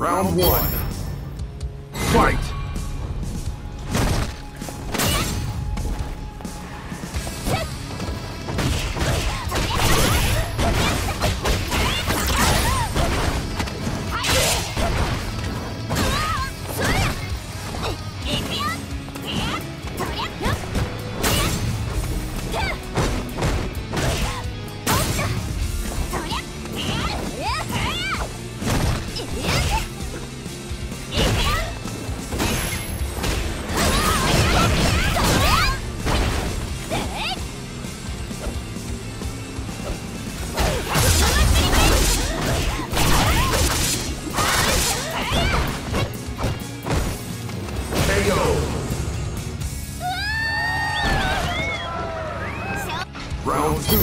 Round one. Fight! Round two.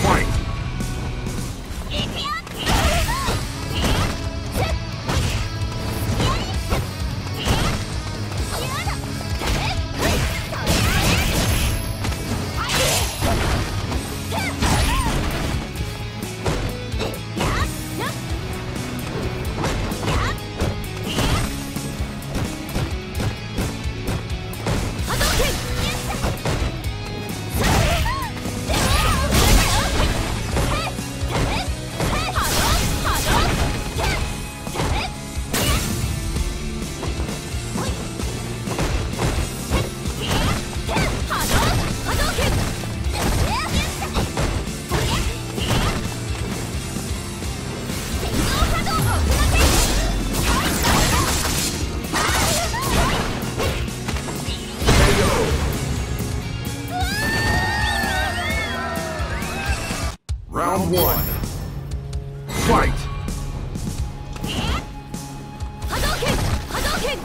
Fight! Round one. Fight! Hadouken! Hadouken!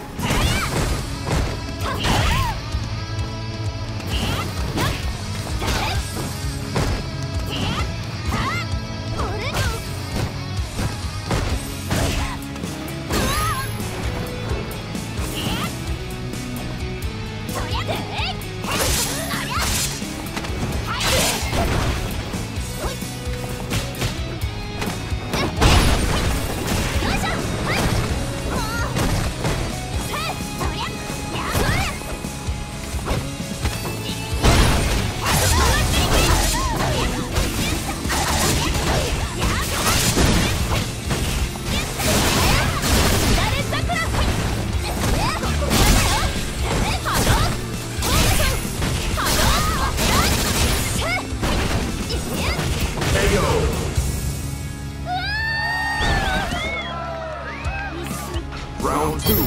Round two.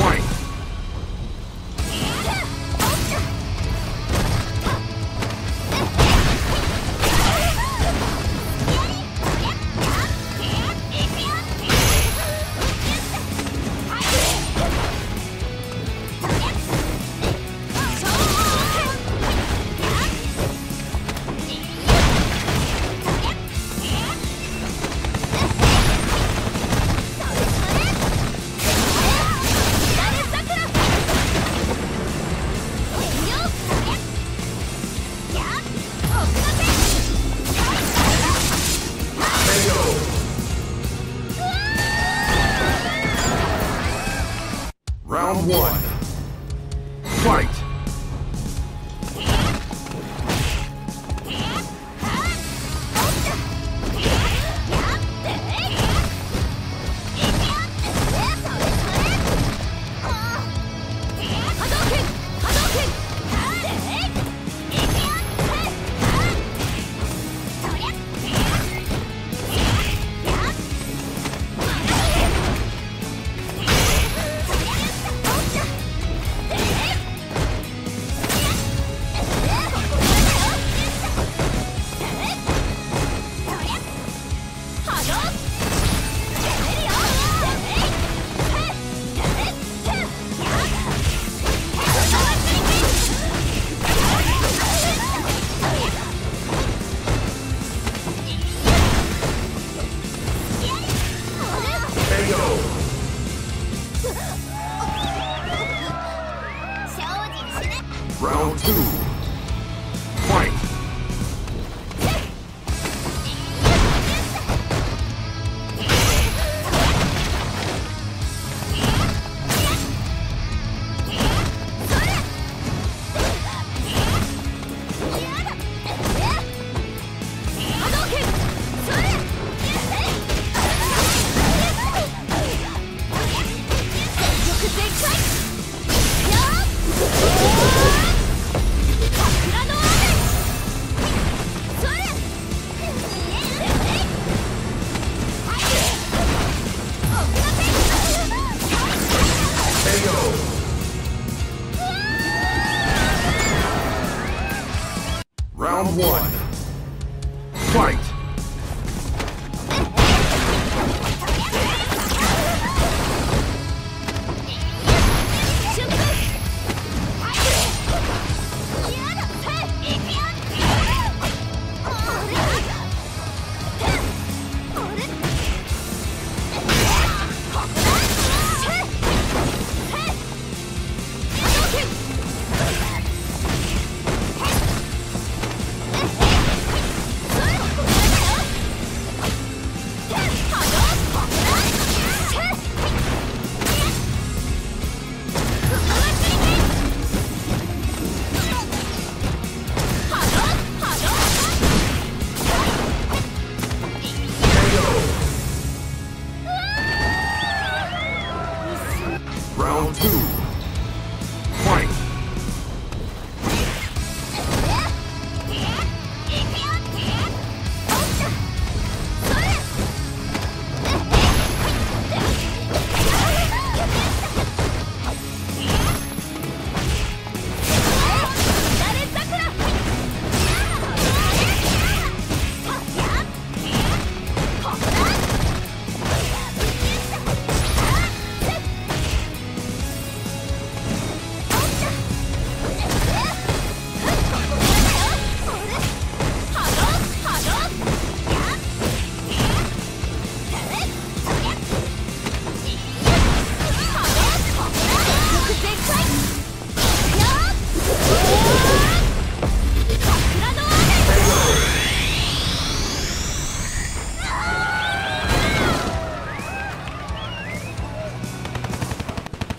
Fight!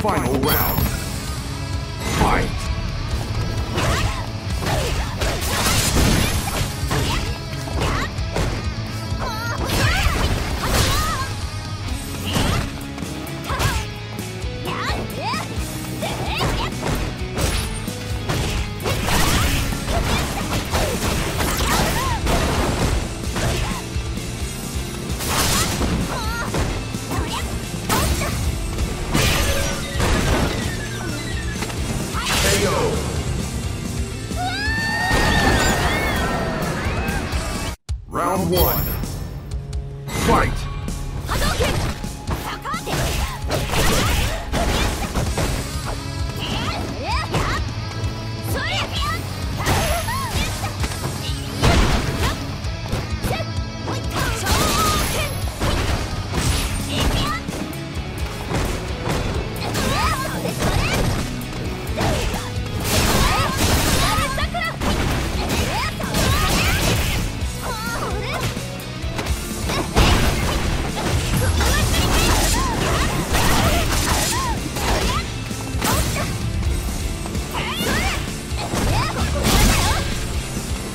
Final round. Fight! Round one. Fight! Round two.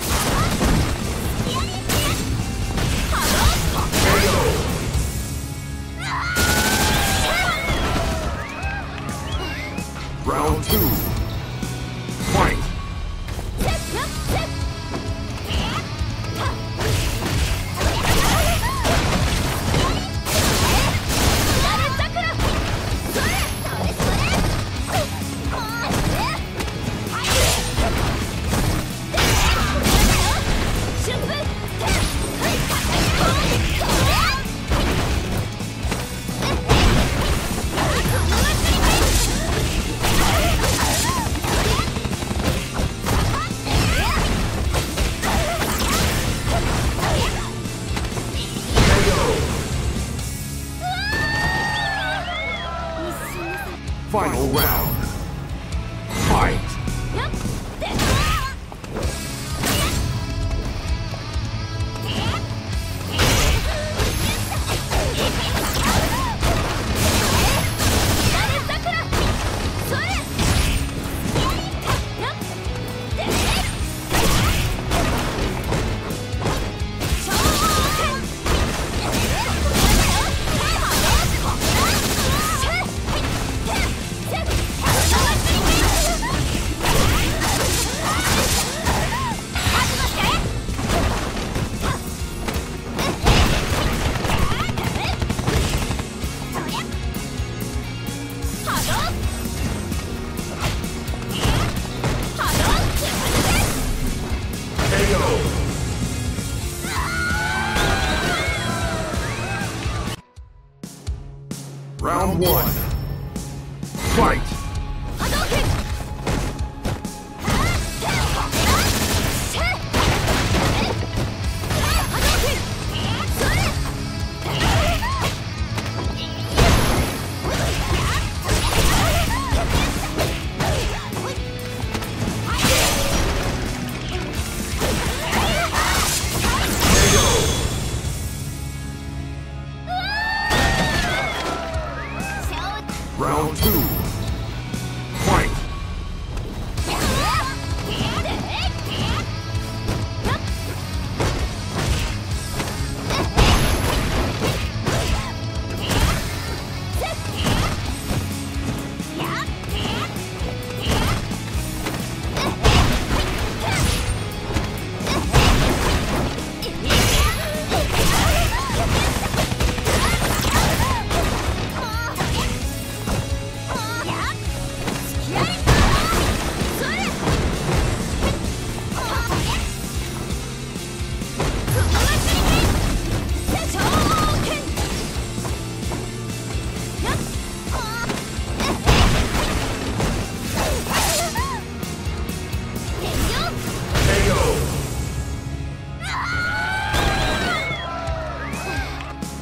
Fight! Final round. Fight! Round one. Fight! Round two. Fight!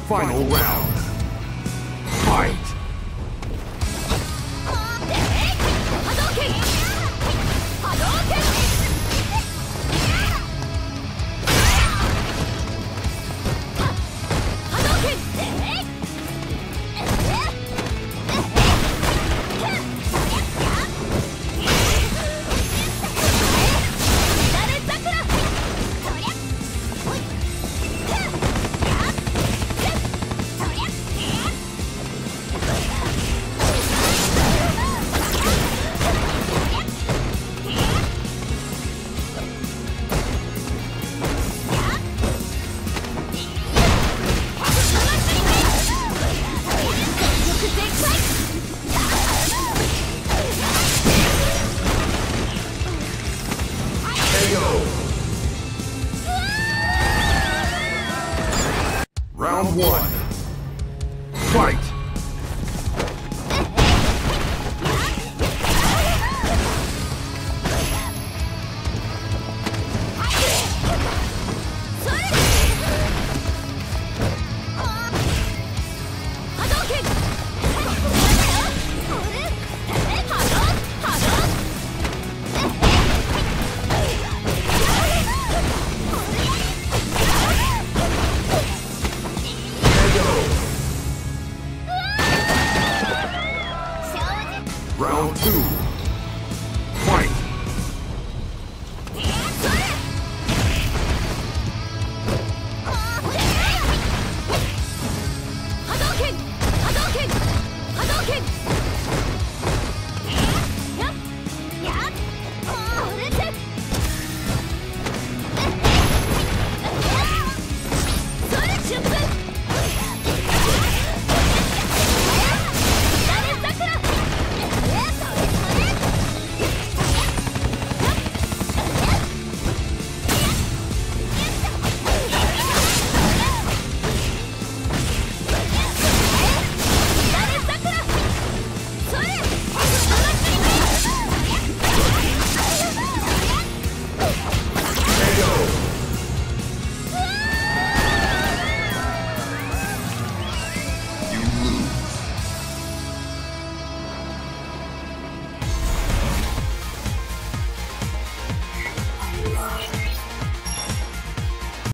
Final round. Fight! Round one. Fight! Round two. Fight! Hadouken!